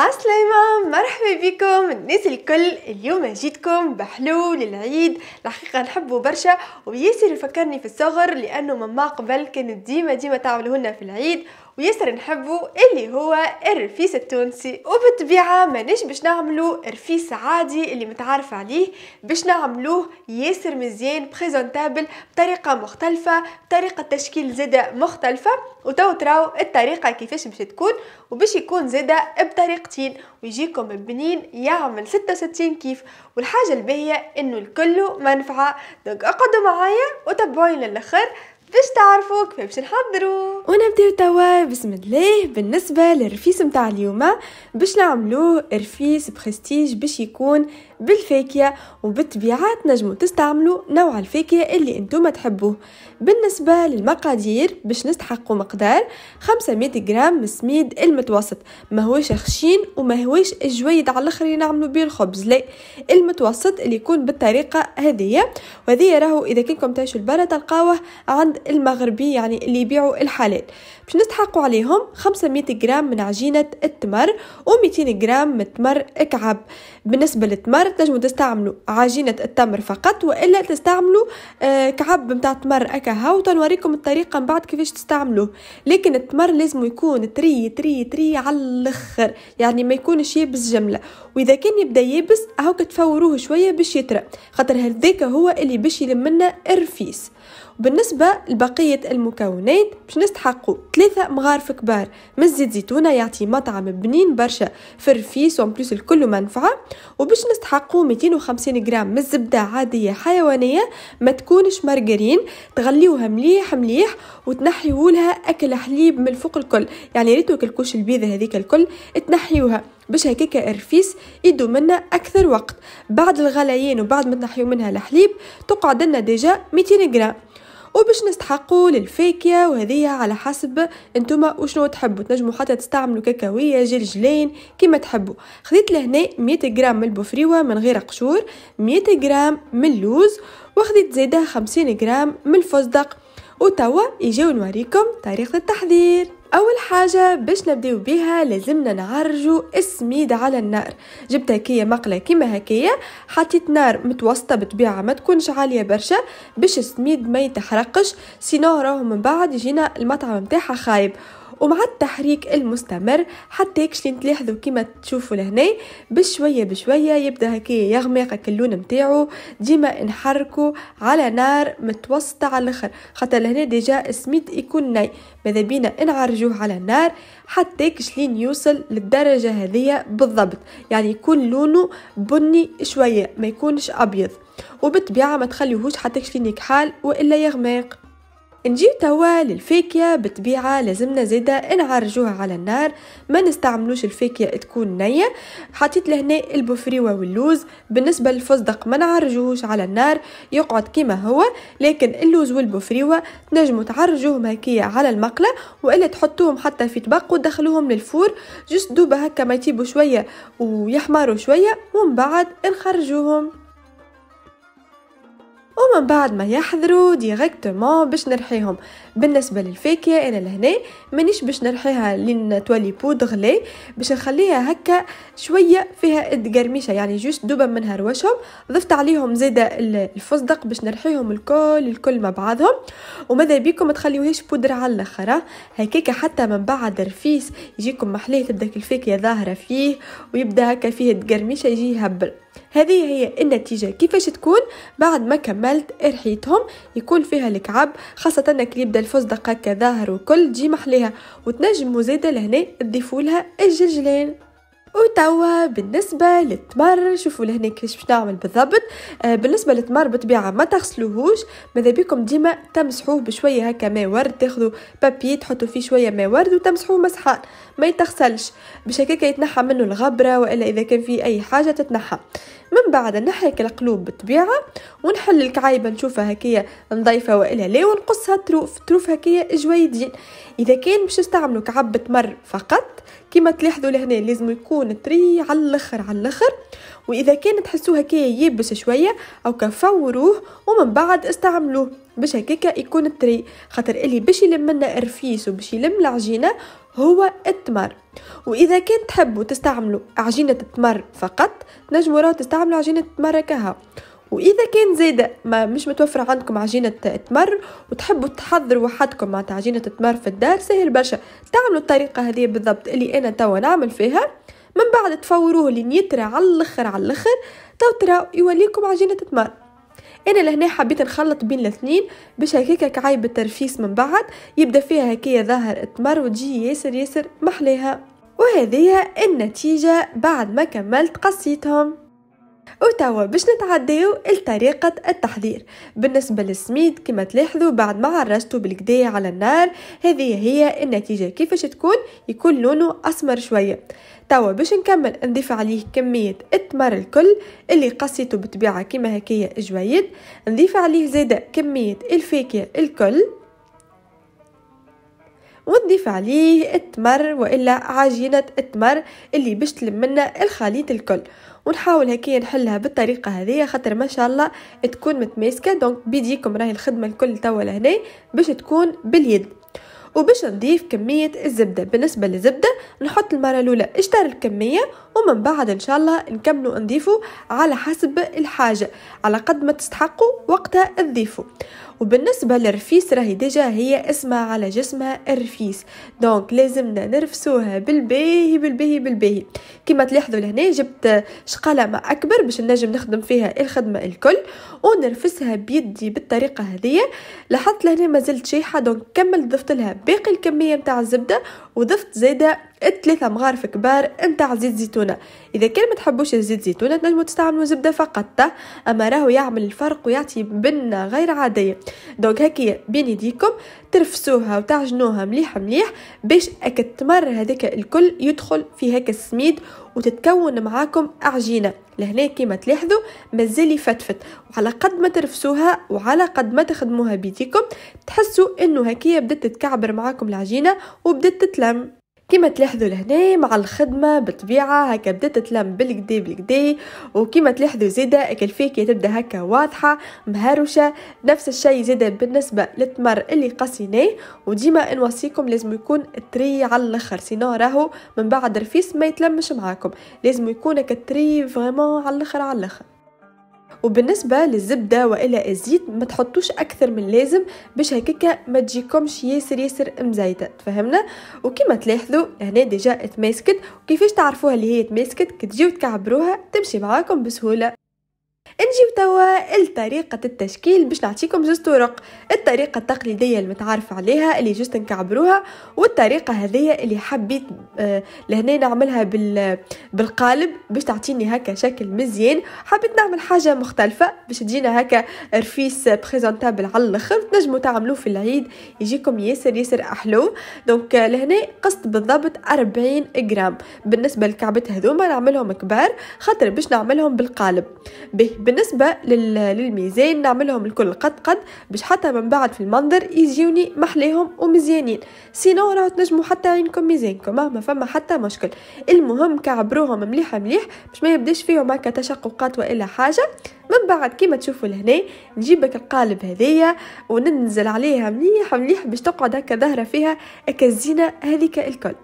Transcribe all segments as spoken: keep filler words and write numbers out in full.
عالسلامة، مرحبا بكم الناس الكل. اليوم جيتكم بحلو للعيد، الحقيقة نحبه برشا وياسر يفكرني في الصغر، لأنه ماما قبل كانت ديما ديما تعمله لنا في العيد وياسر نحبه اللي هو الرفيس التونسي. وبالطبيعة ماناش باش نعملو رفيس عادي اللي متعارف عليه، باش نعملوه ياسر مزيان بريزونتابل بطريقة مختلفة، بطريقة تشكيل زادة مختلفة، وتو تراو الطريقة كيفاش باش تكون، وباش يكون زادة بطريقتين ويجيكم بنين يعمل ستة وستين كيف. والحاجة الباهية انه الكل منفعة، دونك اقعدوا معايا وتبعوني للاخر باش تعرفوا كيف باش نحضروا. ونبداو توا بسم الله. بالنسبه للرفيس نتاع اليوم باش نعملوه رفيس برستيج، باش يكون بالفاكهه، وبالطبيعه تنجموا تستعملوا نوع الفاكهه اللي انتم تحبوه. بالنسبه للمقادير باش نستحقوا مقدار خمسمية غرام سميد المتوسط، ماهوش خشين وماهوش جويد على الاخر نعملوا بيه الخبز، لا المتوسط اللي يكون بالطريقه هذه. وهذه راهو اذا كنتم تعيشوا البلد تلقاوه عند المغربي، يعني اللي يبيعوا الحلال. باش نستحقوا عليهم خمسمية غرام من عجينه التمر ومئتين غرام من تمر كعب. بالنسبه للتمر تنجموا تستعملوا عجينه التمر فقط، والا تستعملوا آه كعب نتاع تمر اكاها، وتنوريكم الطريقه من بعد كيفاش تستعملوه. لكن التمر لازم يكون تري تري تري على الاخر، يعني ما يكونش يابس جمله، واذا كان يبدا يابس اهو تفوروه شويه باش يطرى، خاطر هذاك هو اللي باش يلم لنا الرفيس. بالنسبه لبقيه المكونات باش نستحقوا ثلاثه مغارف كبار من زيت زيتونه، يعطي مطعم بنين برشا في الرفيس وان بلوس الكل منفعه. وباش نستحقوا مئتين وخمسين غرام من الزبده عاديه حيوانيه، ما تكونش مارغرين، تغليوها مليح مليح وتنحيوا لها اكل حليب من الفوق الكل، يعني ريتو كلكوش البيضه هذيك الكل تنحيوها، باش هكاك الرفيس يدو منا اكثر وقت. بعد الغليان وبعد ما تنحيو منها الحليب تقعد لنا ديجا مئتين غرام. وباش نستحقوا للفاكهه، وهذه على حسب انتم وشنو تحبوا، تنجموا حتى تستعملوا كاكاويه جلجلين كما تحبوا. خذيت لهنا مية غرام من البوفريوه من غير قشور، مية غرام من اللوز، وخذيت زاده خمسين غرام من الفستق. وتوا يجيو نوريكم طريقه التحضير. اول حاجه باش نبداو بها لازمنا نعرجوا السميد على النار. جبت هكيه مقله كيما هكيه، حطيت نار متوسطه بطبيعه ما تكونش عاليه برشا باش السميد ما يتحرقش، سينو راهو من بعد يجينا المطعم نتاعها خايب. ومع التحريك المستمر حتى كشين تلاحظوا كيما تشوفوا لهنا بشويه بشويه يبدا هكايا يغمق اللون نتاعو. ديما نحركوا على نار متوسطه على الاخر، خاطر لهنا ديجا السميد يكون ناي، ماذا بينا نعرجوه على النار حتى كشين يوصل للدرجه هذه بالضبط، يعني يكون لونه بني شويه ما يكونش ابيض. وبالطبيعه ما تخليوهوش حتى كشين يكحال والا يغمق. نجيو توا للفاكهه. بالطبيعه لازمنا زاده نعرجوها على النار، ما نستعملوش الفاكهه تكون نيه. حطيت لهنا البوفريوه واللوز. بالنسبه للفستق ما نعرجوهوش على النار، يقعد كيما هو. لكن اللوز والبوفريوه تنجموا تعرجوهم هكيا على المقله، والا تحطوهم حتى في طبق ودخلوهم للفور جست دوبه هكا ما يطيبوا شويه ويحمروا شويه، ومن بعد نخرجوهم. ومن بعد ما يحضروا ديريكتومون باش نرحيهم. بالنسبه للفاكهه انا لهنا مانيش باش نرحيها لين تولي بود غلي، باش نخليها هكا شويه فيها القرميشه، يعني جوست دوبه منها روشهم. ضفت عليهم زاده الفستق باش نرحيهم الكل الكل مع بعضهم. وماذا بيكم ما تخليوهاش بودره على الاخر هكاك، حتى من بعد رفيس يجيكم محليه تبدا الفاكهه ظاهره فيه ويبدا هكا فيه القرميشه يجي يهبل. هذه هي النتيجه كيفاش تكون بعد ما كملت رحيتهم. يكون فيها الكعب، خاصه انك يبدا الفستق هكا ظاهر وكل تجي محليها، وتنجموا زاده لهنا تضيفوا لها الجلجلان. وتوا بالنسبه للتمر شوفوا لهنا كيفاش باش نعمل بالضبط. آه بالنسبه للتمر بطبيعه ما تغسلوهوش، ماذا بيكم ديما تمسحوه بشويه هكا ماء ورد، تاخذوا بابي تحطوا فيه شويه ماء ورد وتمسحوه مسحان، ما يتغسلش باش هكاك يتنحى منه الغبره، والا اذا كان فيه اي حاجه تتنحى. من بعد نحيك القلوب بالطبيعه، ونحل الكعايبه نشوفها هكيا نضيفه والا لا، ونقصها تروف تروف هكيا جويدين. اذا كان باش نستعملوا كعب تمر فقط كما تلاحظوا لهنا لازم يكون طري على الاخر على الاخر. واذا كان تحسوه هكيا يابس شويه او كفوروه ومن بعد استعملوه، باش هكاكا يكون الطري، خاطر اللي باش يلم لنا الرفيس وباش يلم العجينه هو التمر. واذا كان تحبوا تستعملوا عجينه التمر فقط تنجموا راهو تستعملوا عجينه التمر كها. واذا كان زاده ما مش متوفره عندكم عجينه التمر وتحبوا تحضروا وحدكم مع عجينه التمر في الدار، سهل برشا، تعملوا الطريقه هذه بالضبط اللي انا توا نعمل فيها، من بعد تفوروه لين يترى على الاخر على الاخر، تو تراو يوليكم عجينه التمر. انا لهنا حبيت نخلط بين الاثنين باش هكاك كعايب الترفيس من بعد يبدا فيها هكايا ظاهر التمر وتجي ياسر ياسر محليها. وهذه النتيجه بعد ما كملت قصيتهم. وتوا باش نتعداو لطريقه التحضير. بالنسبه للسميد كما تلاحظوا بعد ما عرجته بالكدايه على النار، هذه هي النتيجه كيفاش تكون، يكون لونه اسمر شويه. توا باش نكمل نضيف عليه كميه التمر الكل اللي قصيته بطبيعه كما هكايا جويد، نضيف عليه زاده كميه الفاكهه الكل، ونضيف عليه التمر والا عجينه التمر اللي باش تلم لنا الخليط الكل. ونحاول هكايا نحلها بالطريقه هذه خاطر ما شاء الله تكون متماسكه، دونك بيديكم راهي الخدمه الكل توا لهنا باش تكون باليد. وباش نضيف كميه الزبده، بالنسبه للزبده نحط المره الاولى اشتار الكميه ومن بعد ان شاء الله نكملوا نضيفوا على حسب الحاجه، على قد ما تستحقوا وقتها تضيفوا. وبالنسبه للرفيس راهي ديجا هي اسمها على جسمها الرفيس، دونك لازمنا نرفسوها بالباهي بالباهي بالباهي. كما تلاحظوا لهنا جبت شقاله ما اكبر باش نجم نخدم فيها الخدمه الكل ونرفسها بيدي بالطريقه هذه. لاحظت لهنا ما زلت شايحه، دونك كملت ضفت لها باقي الكميه نتاع الزبده وضفت زاده ثلاثه مغارف كبار نتاع زيت زيتونه. اذا كان ما تحبوش الزيت زيتونه تنجموا تستعملوا زبده فقط، اما راهو يعمل الفرق ويعطي بنه غير عاديه. دونك هكيا بين يديكم ترفسوها وتعجنوها مليح مليح باش التمر هذاك الكل يدخل في هكا السميد وتتكون معاكم عجينه. لهنا كيما تلاحظوا مازال يفتفت، وعلى قد ما ترفسوها وعلى قد ما تخدموها بيديكم تحسوا انه هكيا بدات تتكعبر معاكم العجينه وبدات تتلم. كما تلاحظوا لهنا مع الخدمه بالطبيعه هكا بدات تلم بالكدي بالكدي. وكما تلاحظوا زاده الفاكهه تبدا هكا واضحه مهروشه، نفس الشيء زاده بالنسبه للتمر اللي قصيناه. وديما نوصيكم لازم يكون التري على الاخر، سينو راهو من بعد رفيس ما يتلمش معاكم، لازم يكون التري فريمون على الاخر على الاخر. وبالنسبه للزبده والا الزيت ما تحطوش اكثر من لازم باش هكاكا ما تجيكمش ياسر ياسر مزايده، تفهمنا؟ وكما تلاحظوا هنا ديجا تماسكت، وكيفاش تعرفوها اللي هي تماسكت؟ كتجيو تكعبروها تمشي معاكم بسهوله. نجيو توا لطريقه التشكيل باش نعطيكم جوج طرق، الطريقه التقليديه المتعارف عليها اللي جوست نكعبروها، والطريقه هذه اللي حبيت آه لهنا نعملها بال بالقالب باش تعطيني هكا شكل مزيان. حبيت نعمل حاجه مختلفه باش تجينا هكا رفيس بريزونتابل على الاخر، تنجموا تعملوه في العيد يجيكم ياسر ياسر احلو. دونك لهنا قصت بالضبط أربعين غرام، بالنسبه للكعبات هذوما نعملهم كبار خاطر باش نعملهم بالقالب. به بالنسبه للميزان نعملهم الكل قد قد باش حتى من بعد في المنظر يجيوني محليهم ومزيانين، سينو راهو تنجموا حتى عينكم ميزانكم ما فما حتى مشكل. المهم كعبروهم مليح مليح باش ما يبداش فيهم هكا تشققات والا حاجه. من بعد كيما تشوفوا لهنا نجيبك القالب هذيا وننزل عليها مليح مليح باش تقعد هكا ظاهره فيها هكا الزينه هذيك الكل.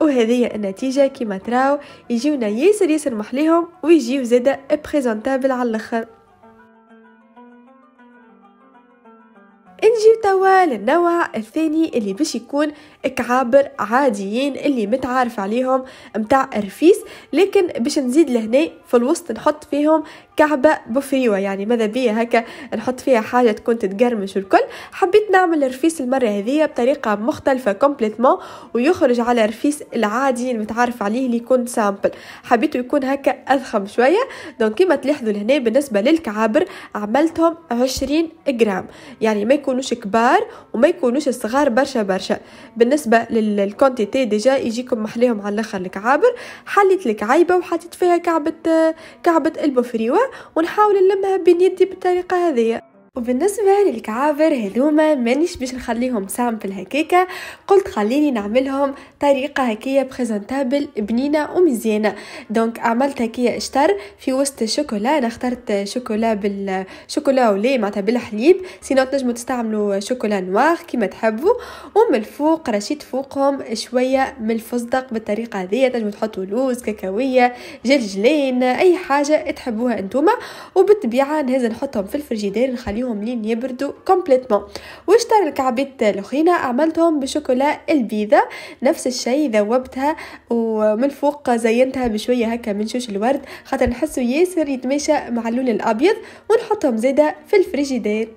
وهذه النتيجه كيما تراو يجيونا ياسر ياسر محليهم ويجيو زاده بريزونتابل على الاخر. نجيو توا للنوع الثاني اللي باش يكون كعابر عاديين اللي متعارف عليهم متاع الرفيس، لكن باش نزيد لهنا في الوسط نحط فيهم كعبه بوفريوه، يعني ماذا بيا هكا نحط فيها حاجه تكون تتقرمش والكل. حبيت نعمل الرفيس المره هذه بطريقه مختلفه كومبليتمون ويخرج على الرفيس العادي المتعارف عليه اللي يكون سامبل، حبيته يكون هكا اضخم شويه. دونك كيما تلاحظوا لهنا بالنسبه للكعابر عملتهم عشرين غرام، يعني ما يكونوش كبار وما يكونوش صغار برشا برشا. بالنسبه للكونتيتي ديجا يجيكم محليهم على الاخر الكعابر. حليت لك عايبه وحطيت فيها كعبه كعبه البوفريوه ونحاول نلمها بين يدي بالطريقه هذه. وبالنسبه للكعابر هذوما مانيش باش نخليهم سامبل هكاكا، قلت خليني نعملهم طريقه هكيه بريزنتابل بنينه ومزيانه. دونك عملت هكيه اشتر في وسط الشوكولا، انا اخترت شوكولا بالشوكولا ولي معناتها بالحليب، سينو تنجموا تستعملوا شوكولا نوار كيما تحبوا، ومن الفوق رشيت فوقهم شويه من الفستق. بالطريقه هذه تنجموا تحطوا لوز، كاكاويه، جلجلين، اي حاجه تحبوها انتوما. وبالطبيعه نهز نحطهم في الفريجيدير نخليهم لين يبردوا كومبليتمون. واشتر الكعبات الاخرين عملتهم بشوكولا البيضه، نفس الشيء ذوبتها ومن الفوق زينتها بشويه هكا من شوش الورد خاطر نحسو ياسر يتماشى مع اللون الابيض، ونحطهم زاده في الفريجيدير.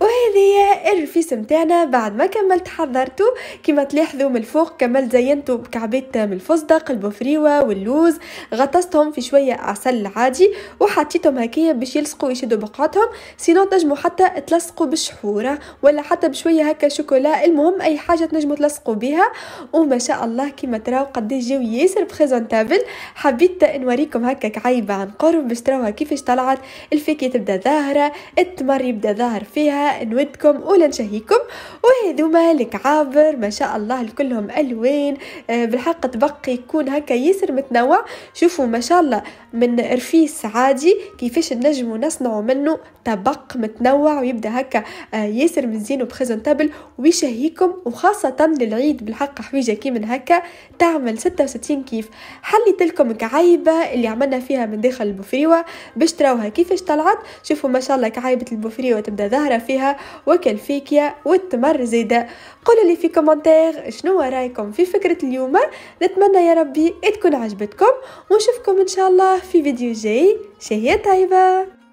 وهذه الرفيس متاعنا بعد ما كملت حضرته. كما تلاحظوا من الفوق كملت زينته بكعبات من الفستق، البوفريوه واللوز، غطستهم في شويه عسل عادي وحطيتهم هكايا باش يلصقوا يشدوا بقعتهم، سينو تنجموا حتى تلصقوا بالشحوره ولا حتى بشويه هكا شوكولا، المهم اي حاجه تنجموا تلصقوا بها. وما شاء الله كما تراو قداش جاو ياسر بريزونتابل. حبيت نوريكم هكا كعيبه عن قرب باش تراوها كيفاش طلعت. الفاكهه تبدا ظاهره، التمر يبدا ظاهر فيها، نودكم ولا نشهيكم. وهذوما الكعابر ما شاء الله لكلهم الوان، بالحق تبقي يكون هكا ياسر متنوع. شوفوا ما شاء الله من رفيس عادي كيفاش نجموا نصنعوا منه طبق متنوع ويبدا هكا ياسر مزيان وبريزونتابل ويشهيكم، وخاصه للعيد بالحق حويجه كيما هكا تعمل ستة وستين كيف. حليت لكم كعايبه اللي عملنا فيها من داخل البوفريوه باش تراوها كيفاش طلعت. شوفوا ما شاء الله كعايبه البوفريوه تبدا ظاهره فيها، وكالفيكيا والتمر زيدا. قولوا لي في كومنتير شنو رايكم في فكرة اليوم، نتمنى يا ربي تكون عجبتكم، ونشوفكم ان شاء الله في فيديو جاي. شهية طيبة.